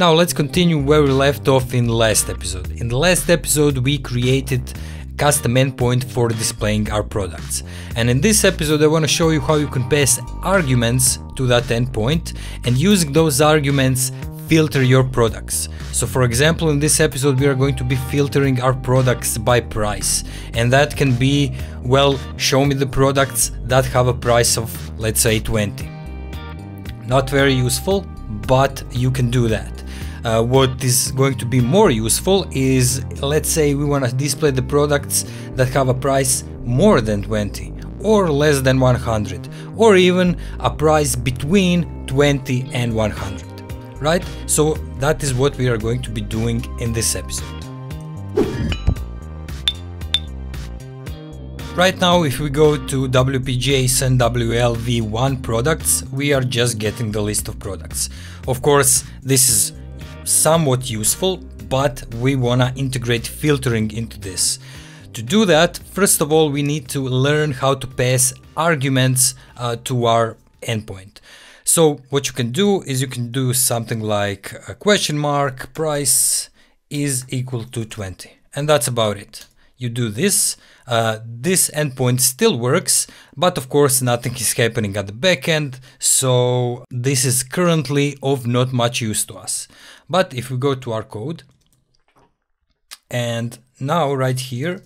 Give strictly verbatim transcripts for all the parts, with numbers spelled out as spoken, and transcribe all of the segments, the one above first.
Now let's continue where we left off in the last episode. In the last episode we created custom endpoint for displaying our products. And in this episode I want to show you how you can pass arguments to that endpoint and using those arguments filter your products. So for example, in this episode we are going to be filtering our products by price. And that can be, well, show me the products that have a price of, let's say, twenty. Not very useful, but you can do that. Uh, what is going to be more useful is, let's say we want to display the products that have a price more than twenty or less than one hundred, or even a price between twenty and one hundred, right? So that is what we are going to be doing in this episode. Right now, if we go to W P J S N W L V one products, we are just getting the list of products. Of course, this is somewhat useful, but we wanna integrate filtering into this. To do that, first of all, we need to learn how to pass arguments uh, to our endpoint. So what you can do is you can do something like a question mark price is equal to twenty, and that's about it. You do this, uh, this endpoint still works, but of course nothing is happening at the backend, so this is currently of not much use to us. But if we go to our code, and now right here,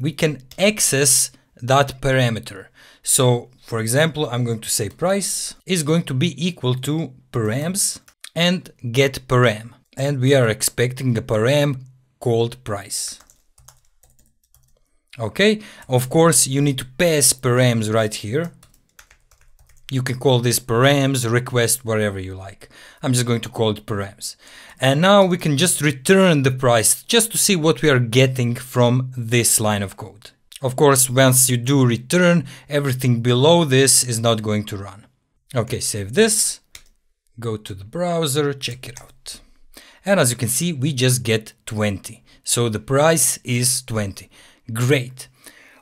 we can access that parameter. So for example, I'm going to say price is going to be equal to params and get param. And we are expecting a param called price. Okay, of course you need to pass params right here. You can call this params, request, whatever you like. I'm just going to call it params. And now we can just return the price just to see what we are getting from this line of code. Of course, once you do return, everything below this is not going to run. Okay, save this, go to the browser, check it out. And as you can see, we just get twenty. So the price is twenty. Great.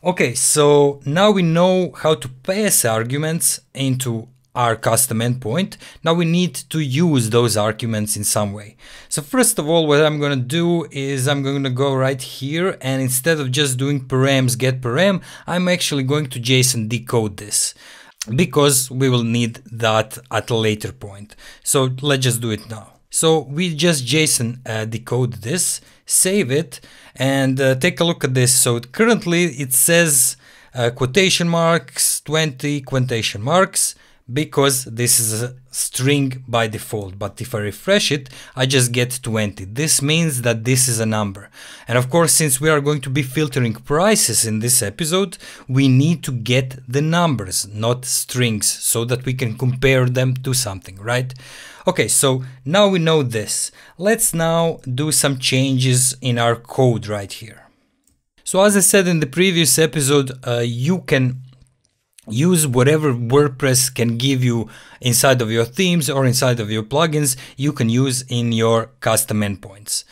Okay, so now we know how to pass arguments into our custom endpoint. Now we need to use those arguments in some way. So first of all, what I'm going to do is I'm going to go right here, and instead of just doing params get param, I'm actually going to JSON decode this because we will need that at a later point. So let's just do it now. So we just JSON uh, decode this, save it, and uh, take a look at this. So it currently it says uh, quotation marks, twenty quotation marks, because this is a string by default. But if I refresh it, I just get twenty. This means that this is a number. And of course, since we are going to be filtering prices in this episode, we need to get the numbers, not strings, so that we can compare them to something, right? Okay, so now we know this. Let's now do some changes in our code right here. So as I said in the previous episode, uh, you can use whatever WordPress can give you inside of your themes or inside of your plugins, you can use in your custom endpoints.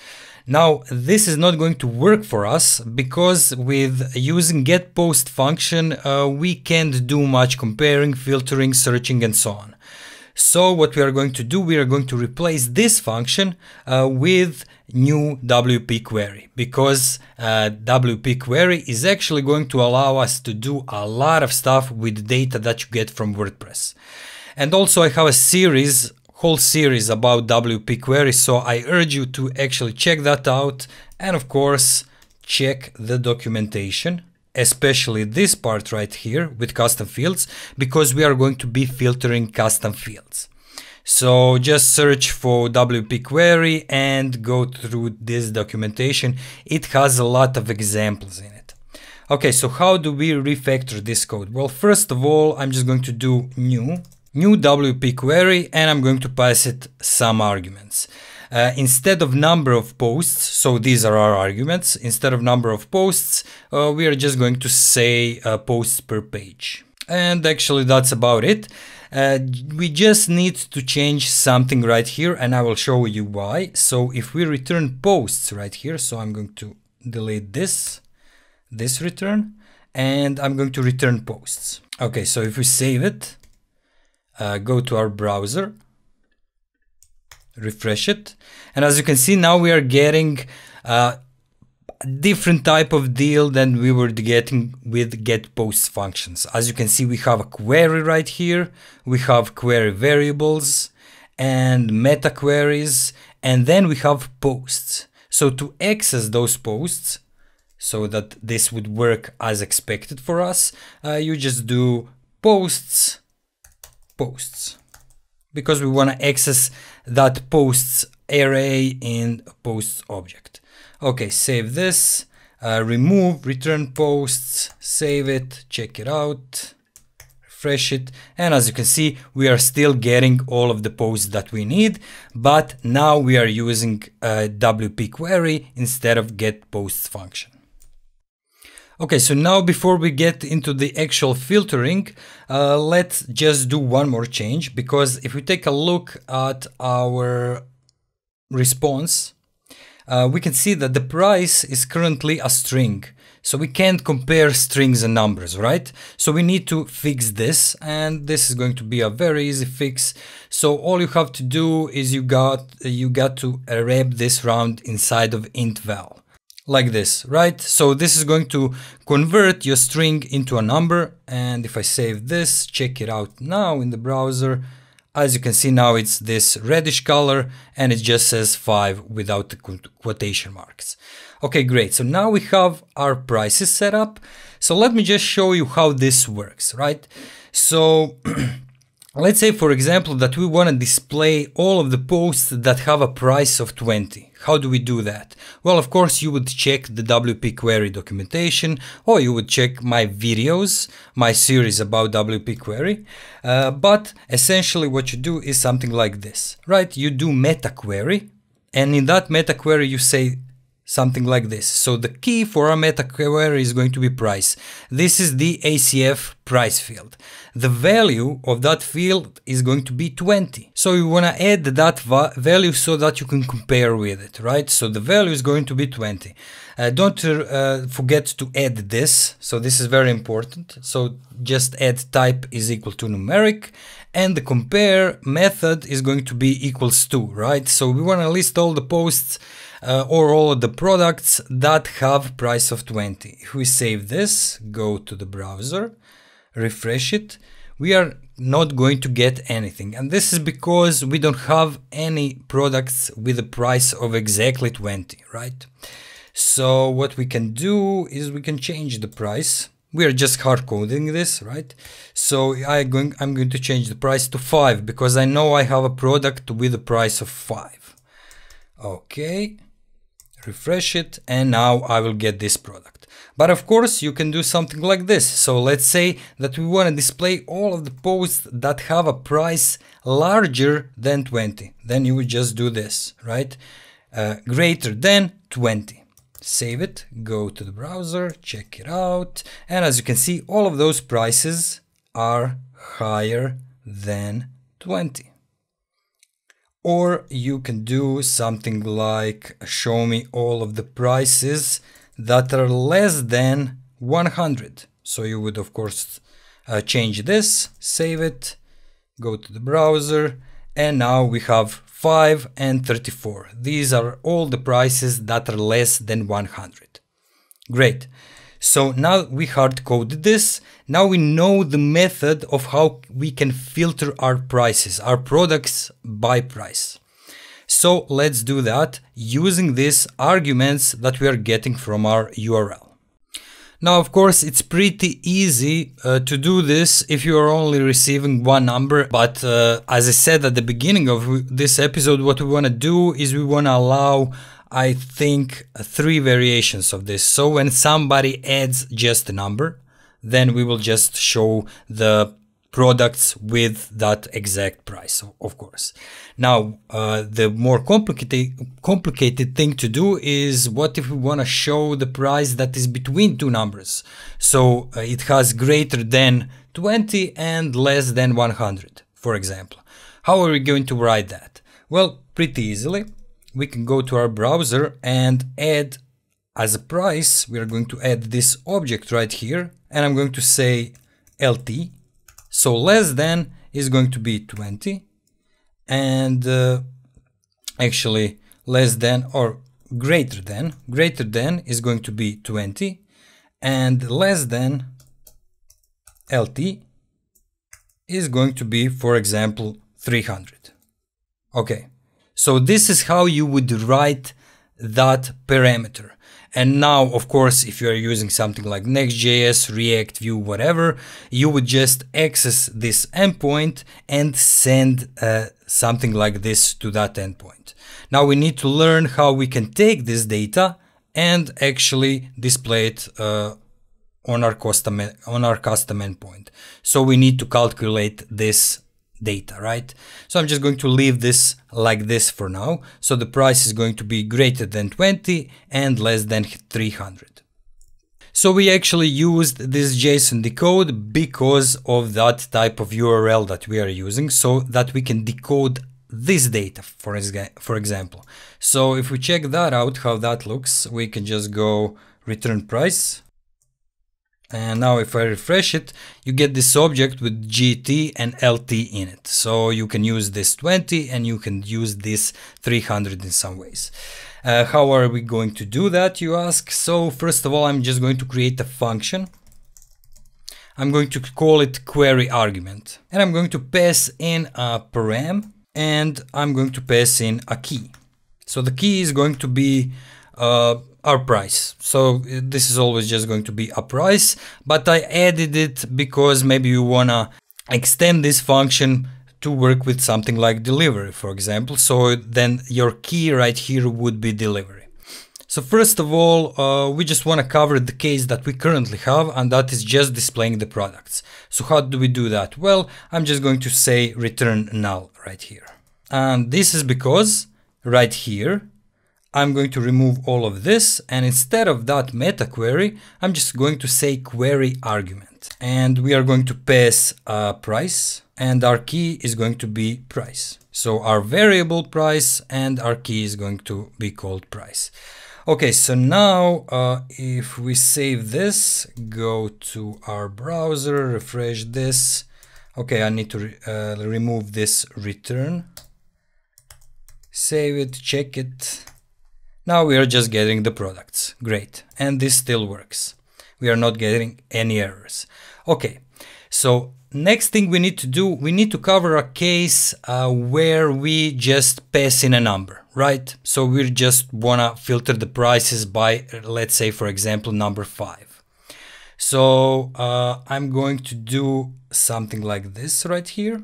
Now, this is not going to work for us because with using getPost function, uh, we can't do much comparing, filtering, searching, and so on. So what we are going to do, we are going to replace this function uh, with new W P query, because uh, W P query is actually going to allow us to do a lot of stuff with data that you get from WordPress. And also I have a series, whole series about W P query, so I urge you to actually check that out. And of course, check the documentation, especially this part right here with custom fields, because we are going to be filtering custom fields. So just search for W P query and go through this documentation. It has a lot of examples in it. Okay, so how do we refactor this code? Well, first of all, I'm just going to do new, new W P query, and I'm going to pass it some arguments. Uh, instead of number of posts, so these are our arguments, instead of number of posts, uh, we are just going to say uh, posts per page. And actually that's about it. Uh, we just need to change something right here, and I will show you why. So if we return posts right here, so I'm going to delete this, this return, and I'm going to return posts. Okay, so if we save it, uh, go to our browser, refresh it. And as you can see, now we are getting uh, a different type of deal than we were getting with get post functions. As you can see, we have a query right here. We have query variables and meta queries, and then we have posts. So to access those posts, so that this would work as expected for us, uh, you just do posts, posts, because we want to access that posts array in posts object. Okay, save this, uh, remove, return posts, save it, check it out, refresh it. And as you can see, we are still getting all of the posts that we need, but now we are using a W P query instead of get posts function. Okay, so now before we get into the actual filtering, uh, let's just do one more change, because if we take a look at our response, uh, we can see that the price is currently a string. So we can't compare strings and numbers, right? So we need to fix this, and this is going to be a very easy fix. So all you have to do is you got, you got to wrap this round inside of int val. Like this, right? So this is going to convert your string into a number. And if I save this, check it out now in the browser, as you can see, now it's this reddish color and it just says five without the quotation marks. Okay, great. So now we have our prices set up. So let me just show you how this works, right? So let's say, for example, that we want to display all of the posts that have a price of twenty. How do we do that? Well, of course, you would check the W P Query documentation, or you would check my videos, my series about W P Query. Uh, but essentially what you do is something like this, right? You do meta query, and in that meta query, you say something like this. So the key for our meta query is going to be price. This is the A C F price field. The value of that field is going to be twenty. So you want to add that va value so that you can compare with it, right? So the value is going to be twenty. Uh, don't uh, forget to add this. So this is very important. So just add type is equal to numeric, and the compare method is going to be equals to, right? So we want to list all the posts Uh, or all of the products that have price of twenty. If we save this, go to the browser, refresh it, we are not going to get anything. And this is because we don't have any products with a price of exactly twenty, right? So what we can do is we can change the price. We are just hard coding this, right? So I going, I'm going to change the price to five, because I know I have a product with a price of five. Okay. Refresh it, and now I will get this product. But of course you can do something like this. So let's say that we want to display all of the posts that have a price larger than twenty. Then you would just do this, right? Uh, greater than twenty. Save it, go to the browser, check it out. And as you can see, all of those prices are higher than twenty. Or you can do something like show me all of the prices that are less than one hundred. So you would of course uh, change this, save it, go to the browser, and now we have five and thirty-four. These are all the prices that are less than one hundred. Great. So now we hard coded this. Now we know the method of how we can filter our prices, our products by price. So let's do that using these arguments that we are getting from our U R L. Now, of course, it's pretty easy uh, to do this if you are only receiving one number. But uh, as I said at the beginning of this episode, what we want to do is we want to allow, I think, three variations of this. So when somebody adds just a number, then we will just show the products with that exact price, of course. Now, uh, the more complicated complicated thing to do is, what if we want to show the price that is between two numbers? So uh, it has greater than twenty and less than one hundred, for example. How are we going to write that? Well, pretty easily. We can go to our browser and add as a price, we are going to add this object right here, and I'm going to say L T. So less than is going to be twenty, and uh, actually less than or greater than. Greater than is going to be twenty, and less than L T is going to be, for example, three hundred. Okay, so this is how you would write that parameter. And now, of course, if you are using something like Next.js, React, Vue, whatever, you would just access this endpoint and send uh, something like this to that endpoint. Now we need to learn how we can take this data and actually display it uh, on our custom on our custom endpoint. So we need to calculate this data, right? So I'm just going to leave this like this for now. So the price is going to be greater than twenty and less than three hundred. So we actually used this JSON decode because of that type of U R L that we are using, so that we can decode this data, for, for example. So if we check that out, how that looks, we can just go return price. And now if I refresh it, you get this object with G T and L T in it. So you can use this twenty and you can use this three hundred in some ways. Uh, how are we going to do that, you ask? So first of all, I'm just going to create a function. I'm going to call it query argument. And I'm going to pass in a param and I'm going to pass in a key. So the key is going to be uh, our price. So this is always just going to be a price, but I added it because maybe you want to extend this function to work with something like delivery, for example. So then your key right here would be delivery. So first of all, uh, we just want to cover the case that we currently have, and that is just displaying the products. So how do we do that? Well, I'm just going to say return null right here. And this is because right here, I'm going to remove all of this, and instead of that meta query, I'm just going to say query argument. And we are going to pass a price, and our key is going to be price. So our variable price and our key is going to be called price. Okay, so now uh, if we save this, go to our browser, refresh this. Okay, I need to re uh, remove this return. Save it, check it. Now we are just getting the products. Great. And this still works. We are not getting any errors. Okay. So next thing we need to do, we need to cover a case uh, where we just pass in a number, right? So we just want to filter the prices by, let's say, for example, number five. So uh, I'm going to do something like this right here.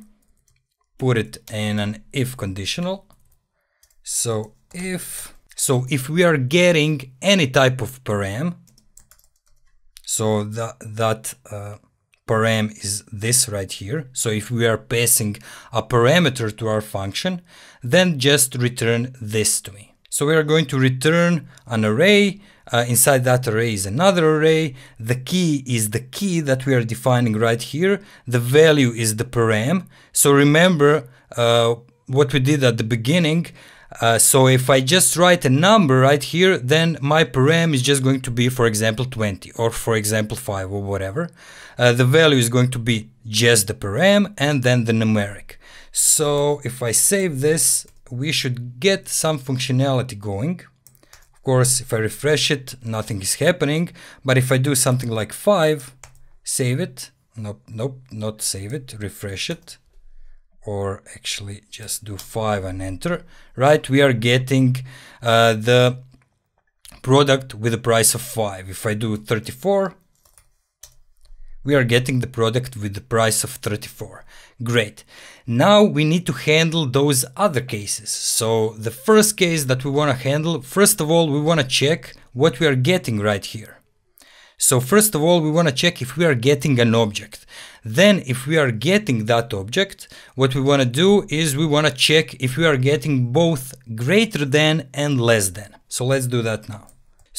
Put it in an if conditional. So if... So if we are getting any type of param, so that, that uh, param is this right here. So if we are passing a parameter to our function, then just return this to me. So we are going to return an array. Uh, inside that array is another array. The key is the key that we are defining right here. The value is the param. So remember uh, what we did at the beginning. Uh, so if I just write a number right here, then my param is just going to be, for example, twenty, or for example, five, or whatever. Uh, the value is going to be just the param and then the numeric. So if I save this, we should get some functionality going. Of course, if I refresh it, nothing is happening. But if I do something like five, save it. Nope, nope, not save it, refresh it. Or actually just do five and enter, right? We are getting uh, the product with a price of five. If I do thirty-four, we are getting the product with the price of thirty-four. Great. Now we need to handle those other cases. So the first case that we want to handle, first of all, we want to check what we are getting right here. So first of all, we want to check if we are getting an object. Then if we are getting that object, what we want to do is we want to check if we are getting both greater than and less than. So let's do that now.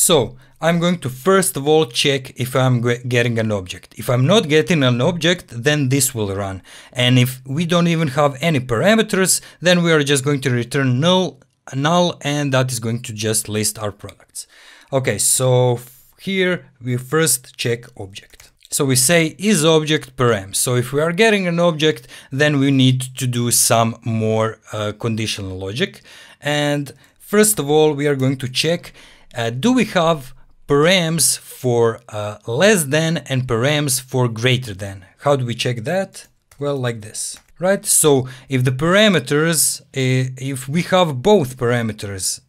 So I'm going to first of all check if I'm getting an object. If I'm not getting an object, then this will run. And if we don't even have any parameters, then we are just going to return null, null, and that is going to just list our products. Okay, so here we first check object. So we say is object param. So if we are getting an object, then we need to do some more uh, conditional logic. And first of all, we are going to check, uh, do we have params for uh, less than and params for greater than? How do we check that? Well, like this, right? So if the parameters, uh, if we have both parameters,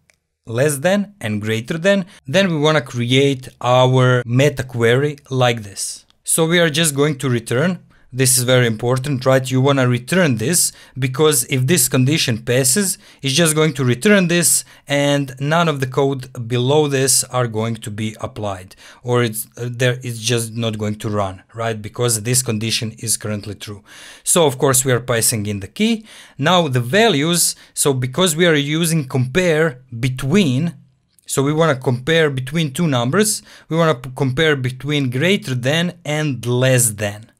less than and greater than, then we want to create our meta query like this. So we are just going to return. This is very important, right? You want to return this because if this condition passes, it's just going to return this and none of the code below this are going to be applied, or it's uh, there it's just not going to run, right? Because this condition is currently true. So of course we are passing in the key. Now the values, so because we are using compare between, so we want to compare between two numbers, we want to compare between greater than and less than.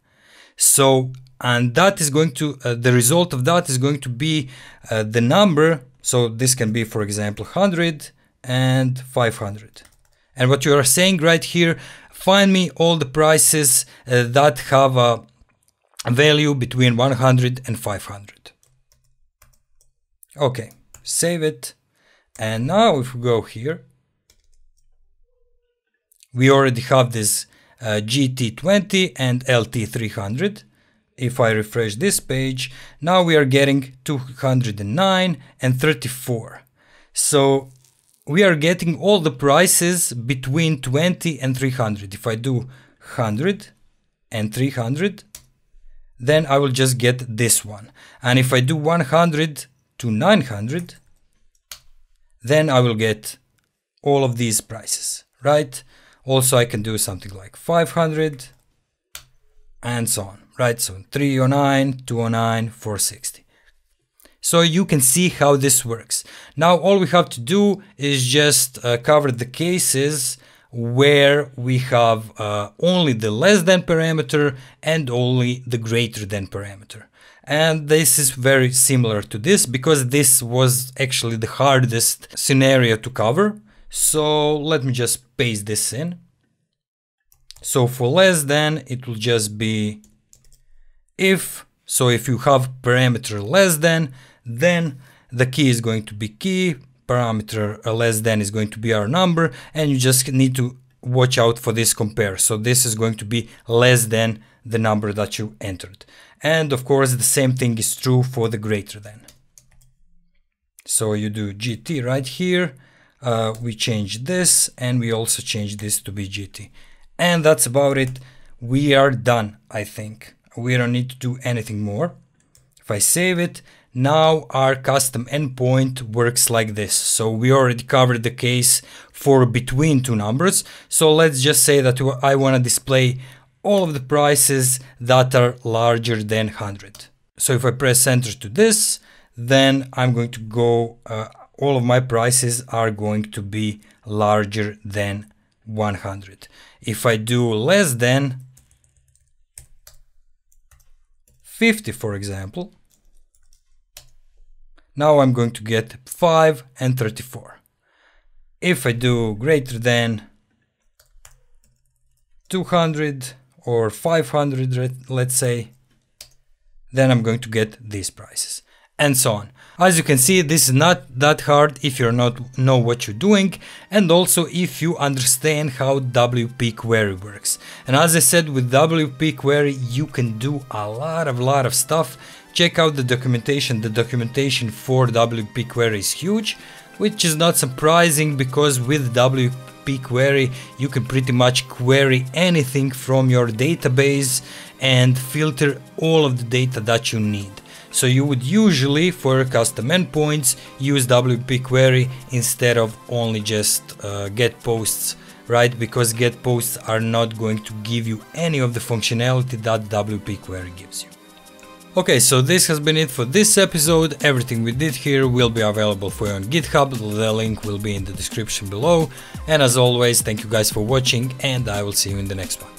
So, and that is going to, uh, the result of that is going to be uh, the number. So this can be, for example, one hundred and five hundred. And what you are saying right here, find me all the prices uh, that have a value between one hundred and five hundred. Okay, save it. And now if we go here, we already have this Uh, G T twenty and L T three hundred. If I refresh this page, now we are getting two hundred nine and thirty-four. So we are getting all the prices between twenty and three hundred. If I do one hundred and three hundred, then I will just get this one. And if I do one hundred to nine hundred, then I will get all of these prices, right? Also, I can do something like five hundred and so on, right? So three oh nine, two oh nine, four sixty. So you can see how this works. Now, all we have to do is just uh, cover the cases where we have uh, only the less than parameter and only the greater than parameter. And this is very similar to this because this was actually the hardest scenario to cover. So let me just paste this in. So for less than, it will just be if, so if you have parameter less than, then the key is going to be key, parameter less than is going to be our number, and you just need to watch out for this compare. So this is going to be less than the number that you entered. And of course, the same thing is true for the greater than. So you do G T right here. Uh, we change this and we also change this to be G T. And that's about it. We are done, I think. We don't need to do anything more. If I save it, now our custom endpoint works like this. So we already covered the case for between two numbers. So let's just say that I want to display all of the prices that are larger than one hundred. So if I press enter to this, then I'm going to go... Uh, all of my prices are going to be larger than one hundred. If I do less than fifty, for example, now I'm going to get five and thirty-four. If I do greater than two hundred or five hundred, let's say, then I'm going to get these prices. And so on. As you can see, this is not that hard if you're not know what you're doing, and also if you understand how W P query works. And as I said, with W P query you can do a lot of lot of stuff. Check out the documentation. The documentation for W P query is huge, which is not surprising because with W P query you can pretty much query anything from your database and filter all of the data that you need. So you would usually, for custom endpoints, use W P query instead of only just uh, get posts, right? Because get posts are not going to give you any of the functionality that W P query gives you. Okay, so this has been it for this episode. Everything we did here will be available for you on GitHub. The link will be in the description below. And as always, thank you guys for watching, and I will see you in the next one.